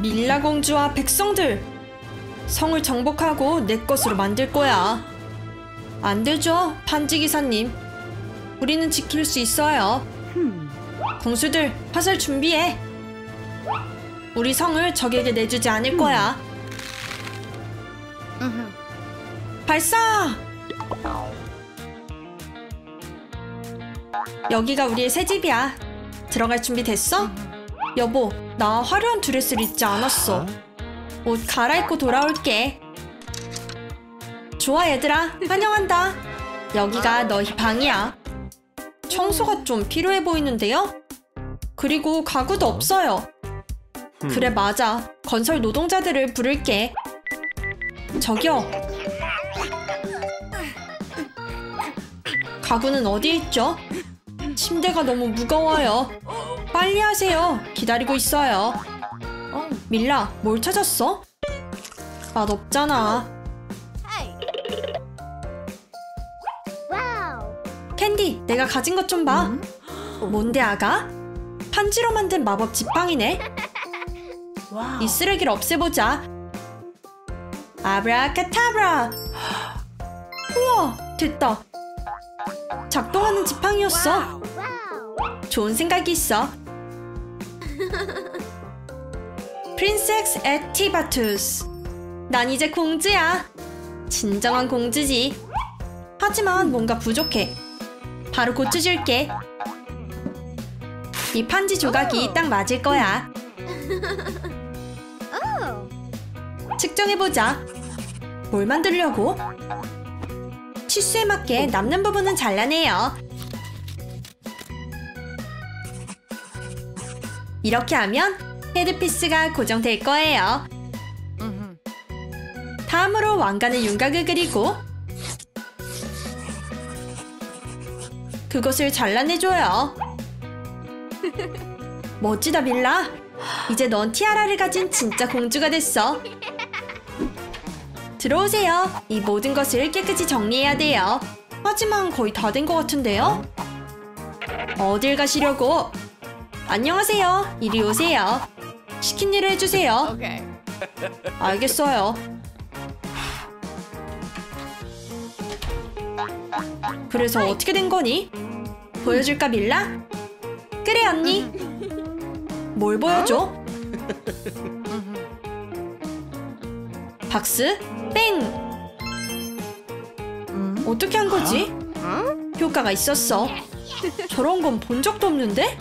밀라 공주와 백성들! 성을 정복하고 내 것으로 만들 거야. 안 되죠, 반지 기사님. 우리는 지킬 수 있어요. 궁수들, 화살 준비해. 우리 성을 적에게 내주지 않을 거야. 발사! 여기가 우리의 새 집이야. 들어갈 준비 됐어? 여보, 나 화려한 드레스를 입지 않았어. 옷 갈아입고 돌아올게. 좋아, 얘들아. 환영한다. 여기가 너희 방이야. 청소가 좀 필요해 보이는데요? 그리고 가구도 없어요. 그래, 맞아. 건설 노동자들을 부를게. 저기요. 가구는 어디에 있죠? 침대가 너무 무거워요. 빨리 하세요. 기다리고 있어요. 밀라, 뭘 찾았어? 맛없잖아. 캔디, 내가 가진 것 좀 봐. 뭔데, 아가? 판지로 만든 마법 지팡이네. 이 쓰레기를 없애보자. 아브라카타브라. 우와, 됐다. 작동하는 지팡이였어. 좋은 생각이 있어. 프린세스 액티바투스. 난 이제 공주야. 진정한 공주지. 하지만 뭔가 부족해. 바로 고쳐줄게. 이 판지 조각이 딱 맞을 거야. 측정해보자. 뭘 만들려고? 치수에 맞게 남는 부분은 잘라내요. 이렇게 하면 헤드피스가 고정될 거예요. 다음으로 왕관의 윤곽을 그리고 그것을 잘라내줘요. 멋지다, 밀라. 이제 넌 티아라를 가진 진짜 공주가 됐어. 들어오세요. 이 모든 것을 깨끗이 정리해야 돼요. 하지만 거의 다 된 것 같은데요? 어딜 가시려고? 안녕하세요. 이리 오세요. 시킨 일을 해주세요. 오케이. 알겠어요. 그래서 어떻게 된 거니? 보여줄까, 밀라? 그래, 언니. 뭘 보여줘? 박스? 뺑! 어떻게 한 거지? 효과가 있었어. 저런 건 본 적도 없는데?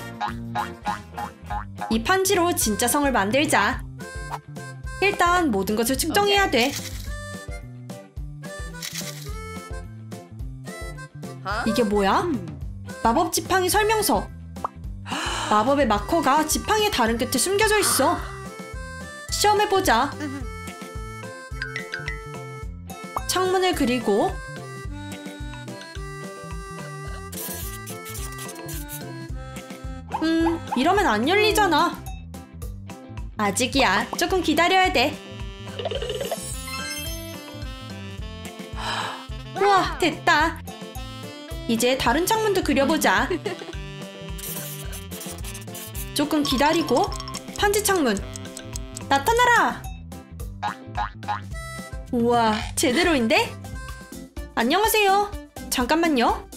이 판지로 진짜 성을 만들자. 일단 모든 것을 측정해야 돼. 이게 뭐야? 마법 지팡이 설명서. 마법의 마커가 지팡이의 다른 끝에 숨겨져 있어. 시험해보자. 창문을 그리고 이러면 안 열리잖아. 아직이야. 조금 기다려야 돼. 우와, 됐다. 이제 다른 창문도 그려보자. 조금 기다리고 판지 창문 나타나라. 우와, 제대로인데? 안녕하세요. 잠깐만요.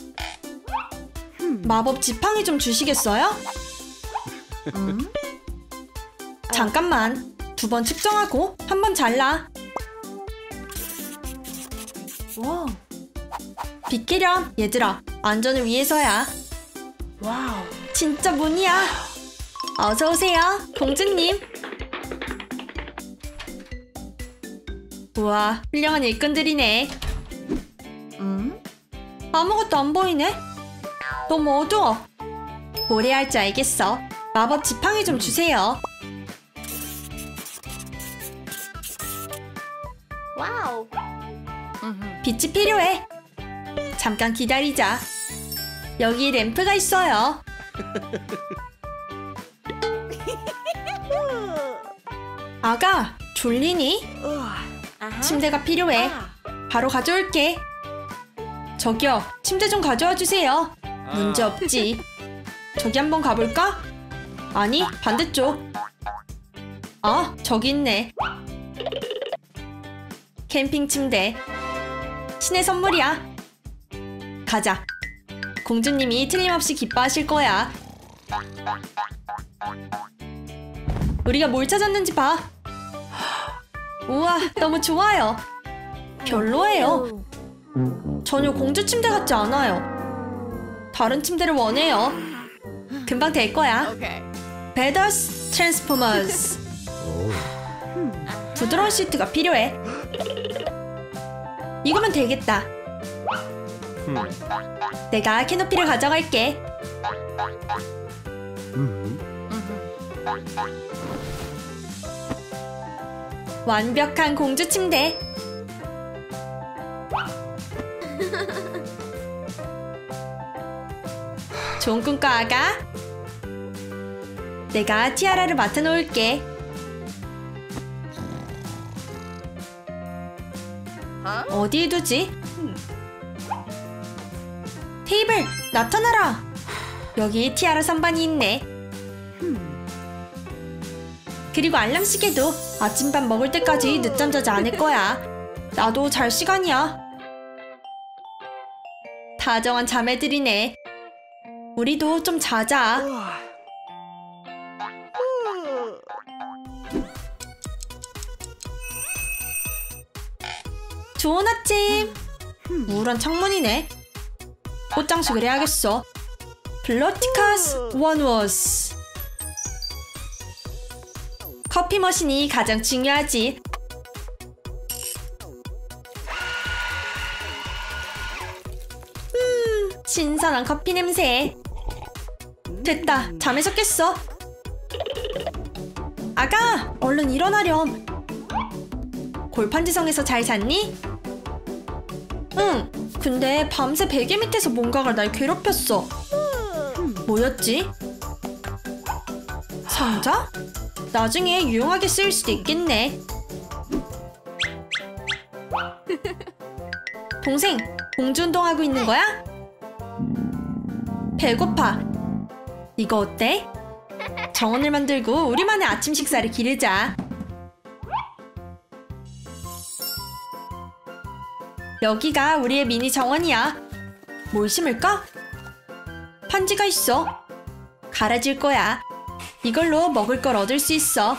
마법 지팡이 좀 주시겠어요? 잠깐만. 두 번 측정하고 한 번 잘라. 와. 비키렴, 얘들아. 안전을 위해서야. 와우. 진짜 문이야. 어서 오세요, 공주님. 우와, 훌륭한 일꾼들이네. 아무것도 안 보이네. 너무 어두워. 뭘 해야 할지 알겠어. 마법 지팡이 좀 주세요. 와우. 빛이 필요해. 잠깐 기다리자. 여기 램프가 있어요. 아가, 졸리니? 침대가 필요해. 바로 가져올게. 저기요, 침대 좀 가져와 주세요. 문제 없지. 저기 한번 가볼까? 아니, 반대쪽. 아, 저기 있네. 캠핑 침대. 신의 선물이야. 가자. 공주님이 틀림없이 기뻐하실 거야. 우리가 뭘 찾았는지 봐. 우와, 너무 좋아요. 별로예요. 전혀 공주 침대 같지 않아요. 다른 침대를 원해요. 금방 될 거야. 베더스 트랜스포머스. 부드러운 시트가 필요해. 이거면 되겠다. 내가 캐노피를 가져갈게. 완벽한 공주 침대. 좋은 꿈과 아가. 내가 티아라를 맡아 놓을게. 어디에 두지? 테이블, 나타나라! 여기 티아라 선반이 있네. 그리고 알람 시계도 아침밥 먹을 때까지 늦잠 자지 않을 거야. 나도 잘 시간이야. 다정한 자매들이네. 우리도 좀 자자. 좋은 아침. 우울한 창문이네. 꽃장식을 해야겠어. 블러티카스 원워스. 커피 머신이 가장 중요하지. 신선한 커피 냄새. 됐다, 잠에서 깼어. 아가, 얼른 일어나렴. 골판지성에서 잘 잤니? 응, 근데 밤새 베개 밑에서 뭔가가 날 괴롭혔어. 뭐였지? 상자? 나중에 유용하게 쓰일 수도 있겠네. 동생, 공주 운동하고 있는 거야? 배고파. 이거 어때? 정원을 만들고 우리만의 아침 식사를 기르자. 여기가 우리의 미니 정원이야. 뭘 심을까? 판지가 있어. 갈아질 거야. 이걸로 먹을 걸 얻을 수 있어.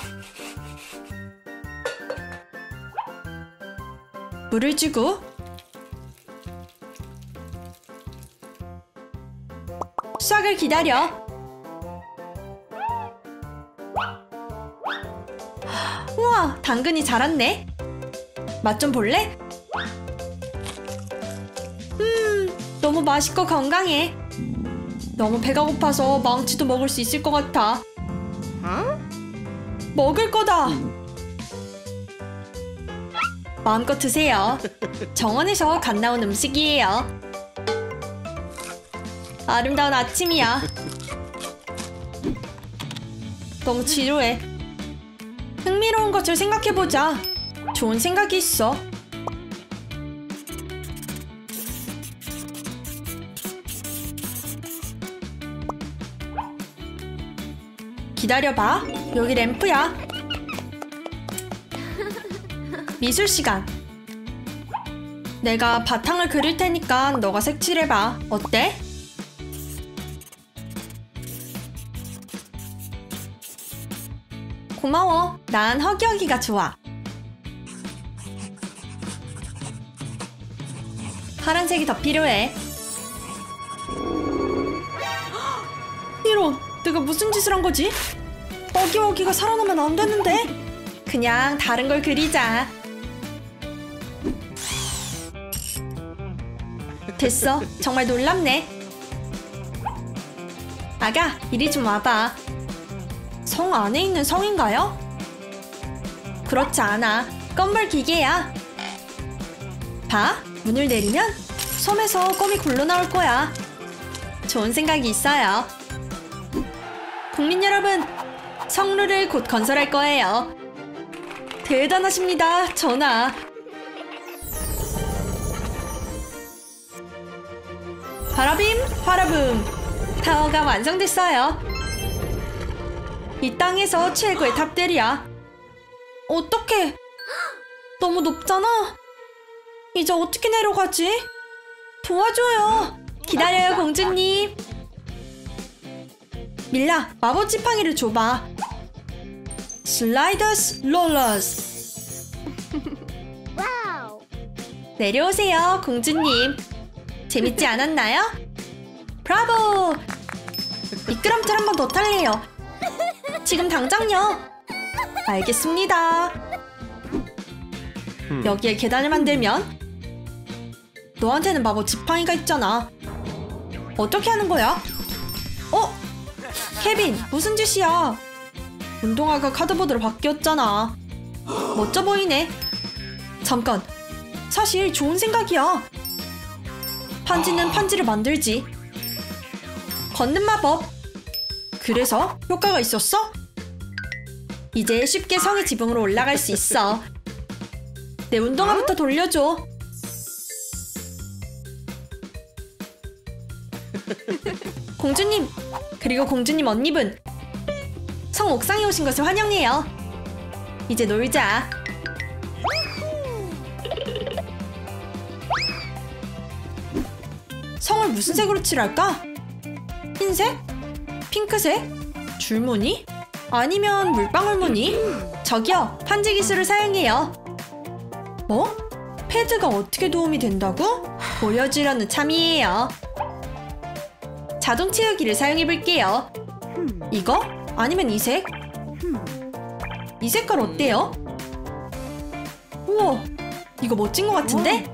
물을 주고 수확을 기다려. 우와, 당근이 자랐네. 맛 좀 볼래? 너무 맛있고 건강해. 너무 배가 고파서 망치도 먹을 수 있을 것 같아. 먹을 거다. 마음껏 드세요. 정원에서 갓 나온 음식이에요. 아름다운 아침이야. 너무 지루해. 흥미로운 것을 생각해보자. 좋은 생각이 있어. 기다려봐. 여기 램프야. 미술 시간. 내가 바탕을 그릴 테니까 너가 색칠해봐. 어때? 고마워. 난 허기허기가 좋아. 파란색이 더 필요해. 이런, 내가 무슨 짓을 한 거지? 허기허기가 살아나면 안 되는데. 그냥 다른 걸 그리자. 됐어. 정말 놀랍네. 아가, 이리 좀 와봐. 성 안에 있는 성인가요? 그렇지 않아. 껌벌 기계야. 봐, 문을 내리면 섬에서 껌이 굴러 나올 거야. 좋은 생각이 있어요. 국민 여러분, 성루를 곧 건설할 거예요. 대단하십니다, 전하. 바라빔, 바라붐. 타워가 완성됐어요. 이 땅에서 최고의 탑들이야. 어떡해! 너무 높잖아? 이제 어떻게 내려가지? 도와줘요! 기다려요, 공주님! 밀라, 마법 지팡이를 줘봐! 슬라이더스 롤러스! 내려오세요, 공주님! 재밌지 않았나요? 브라보! 미끄럼틀 한 번 더 탈래요! 지금 당장요! 알겠습니다! 여기에 계단을 만들면 너한테는 마법 지팡이가 있잖아. 어떻게 하는 거야? 어? 케빈, 무슨 짓이야? 운동화가 카드보드로 바뀌었잖아. 멋져 보이네. 잠깐, 사실 좋은 생각이야. 판지는 판지를 만들지. 걷는 마법. 그래서 효과가 있었어? 이제 쉽게 성의 지붕으로 올라갈 수 있어. 내 운동화부터 돌려줘. 공주님, 그리고 공주님 언니분, 성 옥상에 오신 것을 환영해요. 이제 놀자. 성을 무슨 색으로 칠할까? 흰색? 핑크색? 줄무늬? 아니면 물방울 무늬? 저기요, 판지 기술을 사용해요. 뭐? 패드가 어떻게 도움이 된다고? 보여주려는 참이에요. 자동 채우기를 사용해볼게요. 이거? 아니면 이 색? 이 색깔 어때요? 우와, 이거 멋진 것 같은데?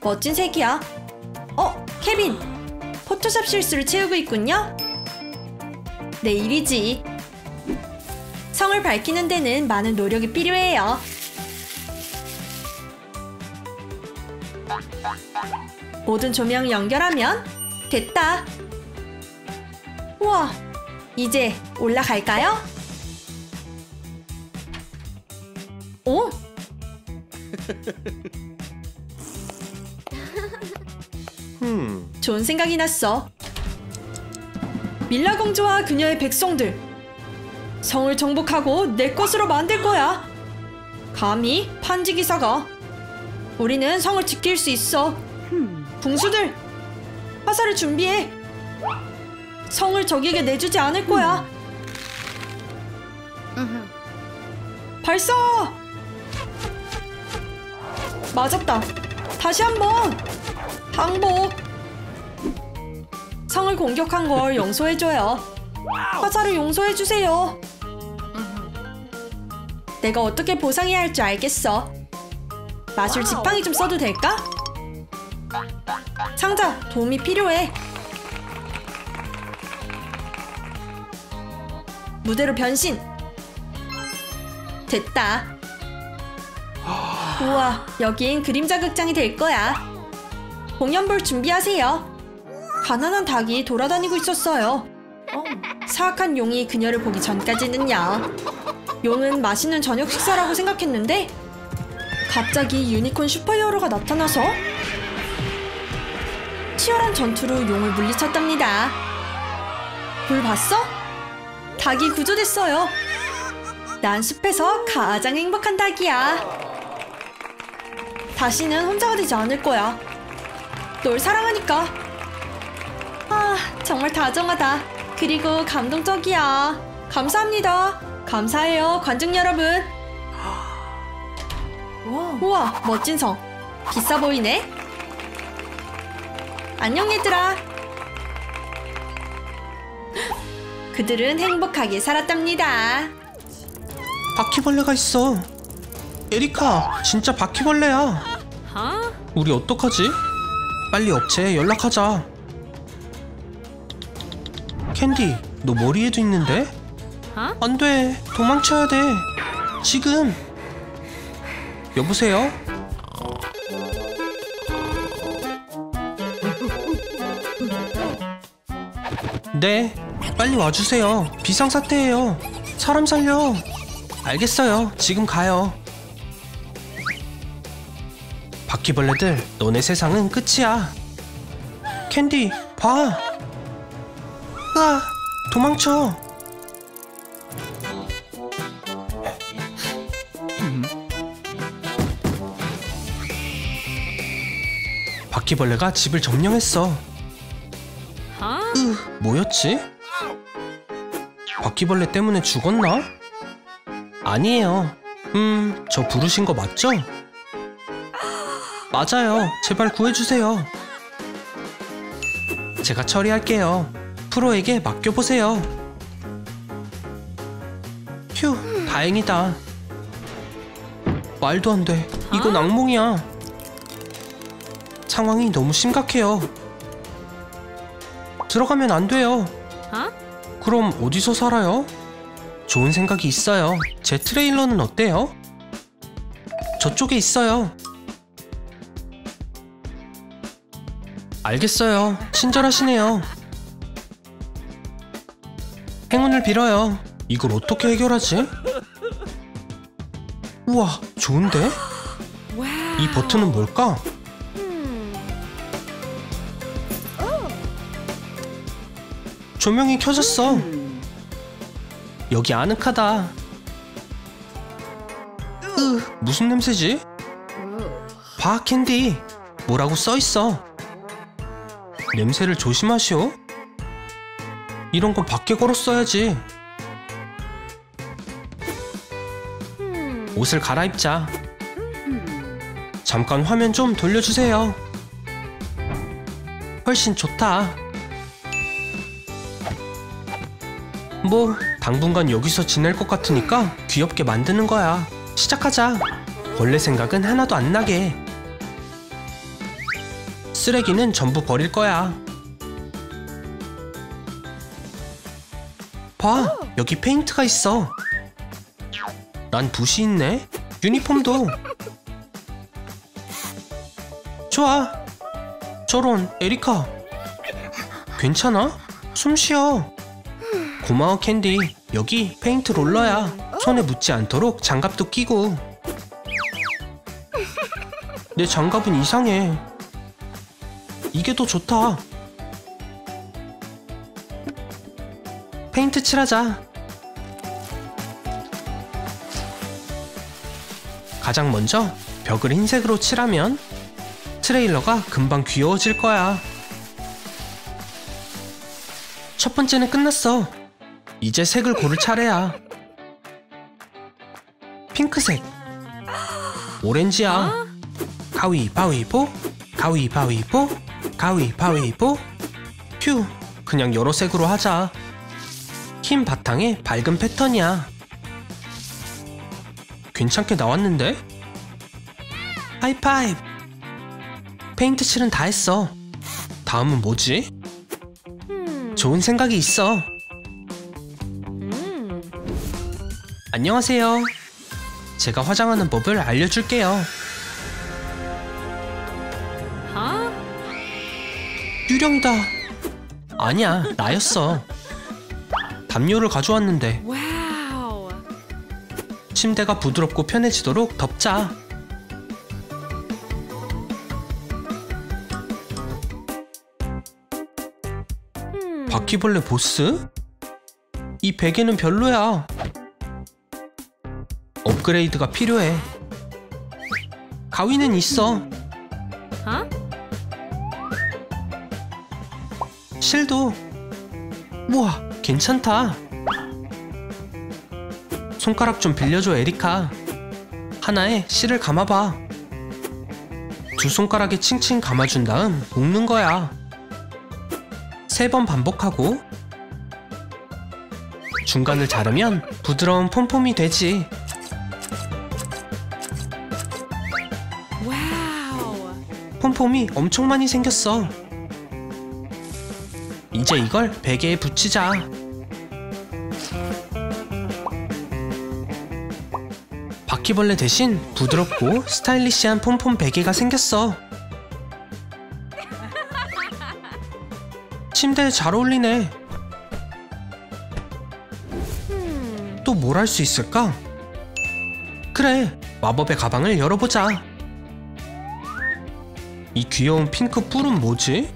멋진 색이야. 어? 케빈! 포토샵 실수를 채우고 있군요? 내 일이지. 성을 밝히는 데는 많은 노력이 필요해요. 모든 조명 연결하면 됐다. 우와, 이제 올라갈까요? 오? 좋은 생각이 났어. 밀라 공주와 그녀의 백성들, 성을 정복하고 내 것으로 만들 거야. 감히 판지 기사가. 우리는 성을 지킬 수 있어. 궁수들, 화살을 준비해. 성을 적에게 내주지 않을 거야. 발사! 맞았다. 다시 한번 항복. 성을 공격한 걸 용서해줘요. 화살을 용서해주세요. 내가 어떻게 보상해야 할지 알겠어. 마술 지팡이 좀 써도 될까? 상자, 도움이 필요해. 무대로 변신. 됐다. 우와, 여긴 그림자 극장이 될 거야. 공연 볼 준비하세요. 가난한 닭이 돌아다니고 있었어요. 사악한 용이 그녀를 보기 전까지는요. 용은 맛있는 저녁 식사라고 생각했는데 갑자기 유니콘 슈퍼히어로가 나타나서 치열한 전투로 용을 물리쳤답니다. 뭘 봤어? 닭이 구조됐어요. 난 숲에서 가장 행복한 닭이야. 다시는 혼자가 되지 않을 거야. 널 사랑하니까. 아, 정말 다정하다. 그리고 감동적이야. 감사합니다. 감사해요, 관중 여러분. 우와, 멋진 성. 비싸 보이네. 안녕 얘들아. 그들은 행복하게 살았답니다. 바퀴벌레가 있어. 에리카, 진짜 바퀴벌레야. 우리 어떡하지? 빨리 업체에 연락하자. 캔디, 너 머리에도 있는데? 안 돼, 도망쳐야 돼. 지금. 여보세요? 네, 빨리 와주세요. 비상사태예요. 사람 살려. 알겠어요, 지금 가요. 바퀴벌레들, 너네 세상은 끝이야. 캔디, 봐. 으아, 도망쳐. 바퀴벌레가 집을 점령했어. 뭐였지? 바퀴벌레 때문에 죽었나? 아니에요. 저 부르신 거 맞죠? 맞아요. 제발 구해주세요. 제가 처리할게요. 프로에게 맡겨보세요. 휴, 다행이다. 말도 안 돼. 이건 악몽이야. 상황이 너무 심각해요. 들어가면 안 돼요. 그럼 어디서 살아요? 좋은 생각이 있어요. 제 트레일러는 어때요? 저쪽에 있어요. 알겠어요. 친절하시네요. 행운을 빌어요. 이걸 어떻게 해결하지? 우와, 좋은데? 이 버튼은 뭘까? 조명이 켜졌어. 여기 아늑하다. 무슨 냄새지? 봐, 캔디. 뭐라고 써있어. 냄새를 조심하시오. 이런 건 밖에 걸어 써야지. 옷을 갈아입자. 잠깐 화면 좀 돌려주세요. 훨씬 좋다. 뭐 당분간 여기서 지낼 것 같으니까 귀엽게 만드는 거야. 시작하자. 벌레 생각은 하나도 안 나게. 쓰레기는 전부 버릴 거야. 봐, 여기 페인트가 있어. 난 붓이 있네. 유니폼도. 좋아. 저런, 에리카. 괜찮아? 숨 쉬어. 고마워, 캔디. 여기 페인트 롤러야. 손에 묻지 않도록 장갑도 끼고. 내 장갑은 이상해. 이게 더 좋다. 페인트 칠하자. 가장 먼저 벽을 흰색으로 칠하면 트레일러가 금방 귀여워질 거야. 첫 번째는 끝났어. 이제 색을 고를 차례야. 핑크색. 오렌지야. 가위바위보, 가위바위보, 가위바위보. 휴, 그냥 여러 색으로 하자. 흰 바탕에 밝은 패턴이야. 괜찮게 나왔는데? 하이파이브! 페인트 칠은 다 했어. 다음은 뭐지? 좋은 생각이 있어. 안녕하세요. 제가 화장하는 법을 알려줄게요. 유령이다. 아니야, 나였어. 담요를 가져왔는데. 침대가 부드럽고 편해지도록 덮자. 바퀴벌레 보스? 이 베개는 별로야. 업그레이드가 필요해. 가위는 있어. 실도. 우와, 괜찮다. 손가락 좀 빌려줘, 에리카. 하나에 실을 감아봐. 두 손가락에 칭칭 감아준 다음 묶는 거야. 세 번 반복하고 중간을 자르면 부드러운 폼폼이 되지. 폼폼이 엄청 많이 생겼어. 이제 이걸 베개에 붙이자. 바퀴벌레 대신 부드럽고 스타일리시한 폼폼 베개가 생겼어. 침대에 잘 어울리네. 또 뭘 할 수 있을까? 그래, 마법의 가방을 열어보자. 이 귀여운 핑크 뿔은 뭐지?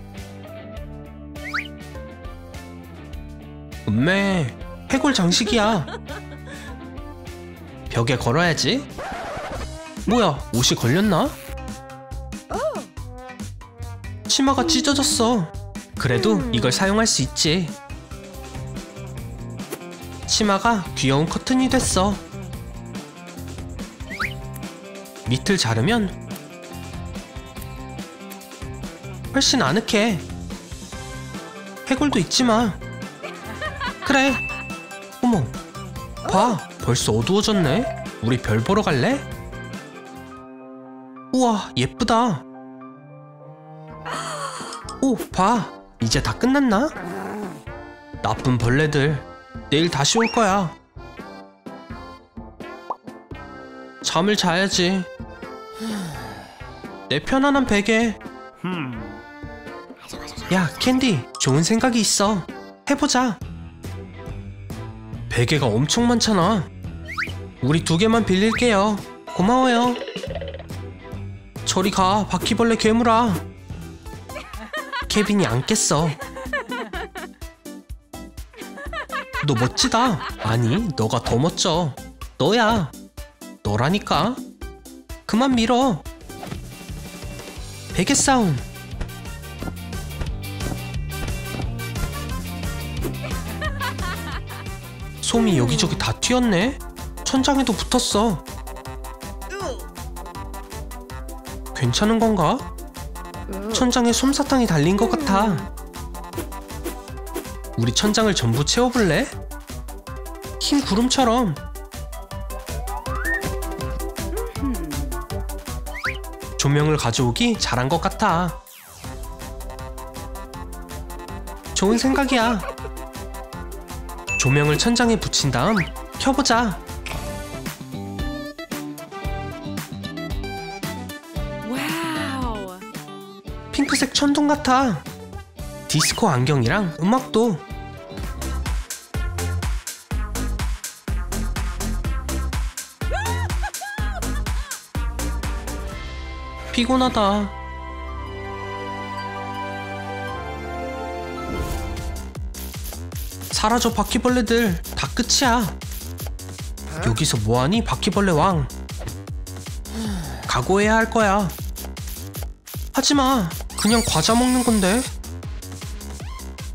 음메, 해골 장식이야. 벽에 걸어야지. 뭐야, 옷이 걸렸나? 치마가 찢어졌어. 그래도 이걸 사용할 수 있지. 치마가 귀여운 커튼이 됐어. 밑을 자르면 훨씬 아늑해. 해골도 있지만. 그래. 어머, 봐, 벌써 어두워졌네. 우리 별 보러 갈래? 우와, 예쁘다. 오, 봐, 이제 다 끝났나? 나쁜 벌레들, 내일 다시 올 거야. 잠을 자야지. 내 편안한 베개. 야, 캔디, 좋은 생각이 있어. 해보자. 베개가 엄청 많잖아. 우리 2개만 빌릴게요. 고마워요. 저리 가, 바퀴벌레 괴물아. 케빈이 안 깼어. 너 멋지다. 아니, 너가 더 멋져. 너야. 너라니까. 그만 밀어. 베개 싸움. 솜이 여기저기 다 튀었네. 천장에도 붙었어. 괜찮은 건가? 천장에 솜사탕이 달린 것 같아. 우리 천장을 전부 채워볼래? 흰 구름처럼. 조명을 가져오기 잘한 것 같아. 좋은 생각이야. 조명을 천장에 붙인 다음 켜보자. 와우. 핑크색 천둥 같아. 디스코 안경이랑 음악도. 피곤하다. 사라져, 바퀴벌레들. 다 끝이야. 여기서 뭐하니, 바퀴벌레 왕. 각오해야 할 거야. 하지마. 그냥 과자 먹는 건데.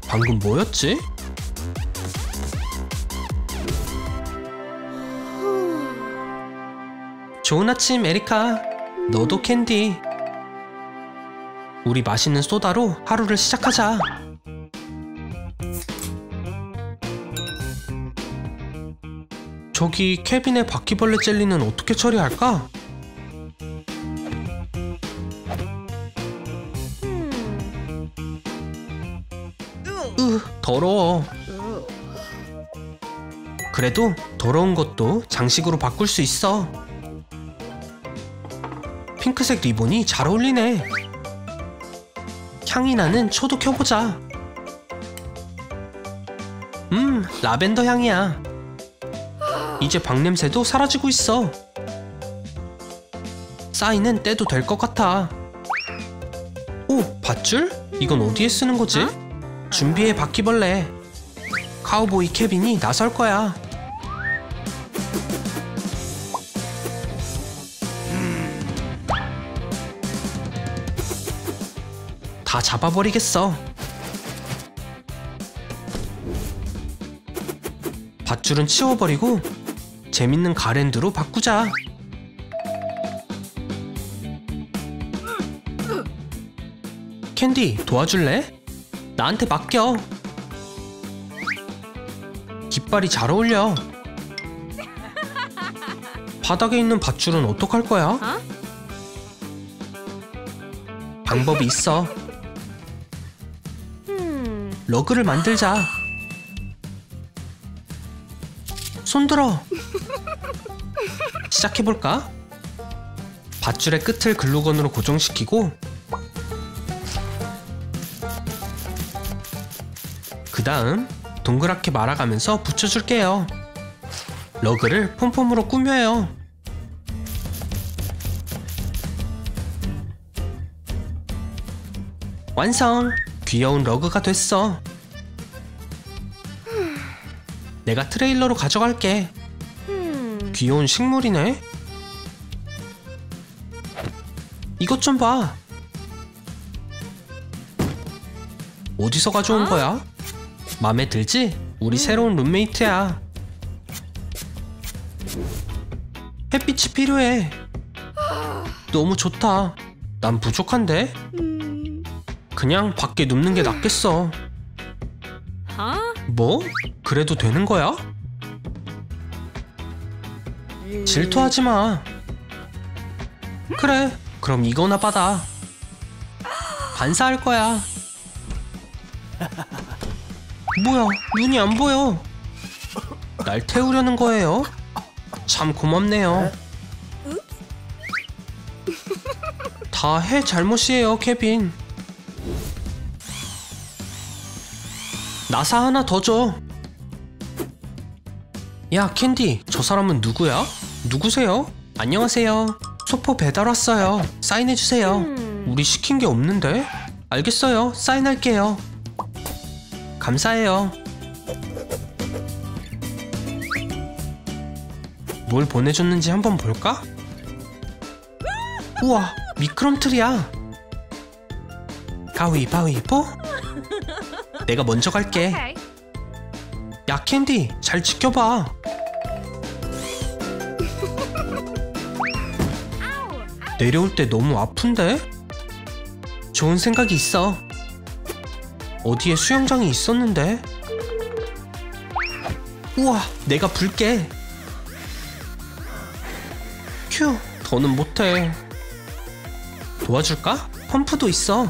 방금 뭐였지? 좋은 아침, 에리카. 너도 캔디. 우리 맛있는 소다로 하루를 시작하자. 저기 케빈의 바퀴벌레 젤리는 어떻게 처리할까? 더러워. 그래도 더러운 것도 장식으로 바꿀 수 있어. 핑크색 리본이 잘 어울리네. 향이 나는 초도 켜보자. 라벤더 향이야. 이제 방냄새도 사라지고 있어. 싸이는 떼도 될 것 같아. 오, 밧줄? 이건 어디에 쓰는 거지? 준비해, 바퀴벌레. 카우보이 케빈이 나설 거야. 다 잡아버리겠어. 밧줄은 치워버리고 재밌는 가랜드로 바꾸자. 캔디, 도와줄래? 나한테 맡겨. 깃발이 잘 어울려. 바닥에 있는 밧줄은 어떡할 거야? 방법이 있어. 러그를 만들자. 손들어. 시작해볼까? 밧줄의 끝을 글루건으로 고정시키고 그 다음 동그랗게 말아가면서 붙여줄게요. 러그를 폼폼으로 꾸며요. 완성! 귀여운 러그가 됐어. 내가 트레일러로 가져갈게. 귀여운 식물이네. 이것 좀 봐. 어디서 가져온 거야? 맘에 들지? 우리 새로운 룸메이트야. 햇빛이 필요해. 너무 좋다. 난 부족한데? 그냥 밖에 눕는 게 낫겠어. 뭐? 그래도 되는 거야? 질투하지 마. 그래, 그럼 이거나 받아. 반사할 거야. 뭐야, 눈이 안 보여. 날 태우려는 거예요? 참 고맙네요. 다 해 잘못이에요, 케빈. 나사 하나 더 줘. 야, 캔디, 저 사람은 누구야? 누구세요? 안녕하세요. 소포 배달 왔어요. 사인해주세요. 우리 시킨 게 없는데? 알겠어요. 사인할게요. 감사해요. 뭘 보내줬는지 한번 볼까? 우와, 미끄럼틀이야. 가위바위보? 내가 먼저 갈게. 오케이. 야, 캔디, 잘 지켜봐. 내려올 때 너무 아픈데? 좋은 생각이 있어. 어디에 수영장이 있었는데? 우와, 내가 불게. 휴, 더는 못해. 도와줄까? 펌프도 있어.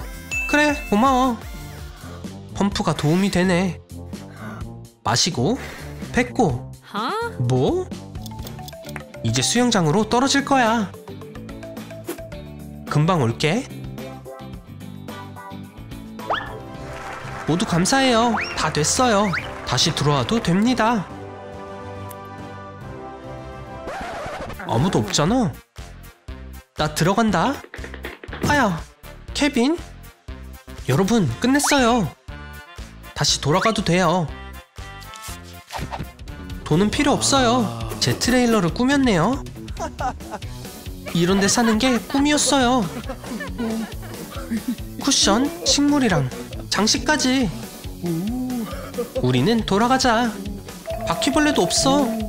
그래, 고마워. 펌프가 도움이 되네. 마시고, 뱉고. 뭐? 이제 수영장으로 떨어질 거야. 금방 올게. 모두 감사해요. 다 됐어요. 다시 들어와도 됩니다. 아무도 없잖아. 나 들어간다. 아야, 케빈. 여러분, 끝냈어요. 다시 돌아가도 돼요. 돈은 필요 없어요. 제 트레일러를 꾸몄네요. 이런 데 사는 게 꿈이었어요. 쿠션, 식물이랑 장식까지. 우리는 돌아가자. 바퀴벌레도 없어.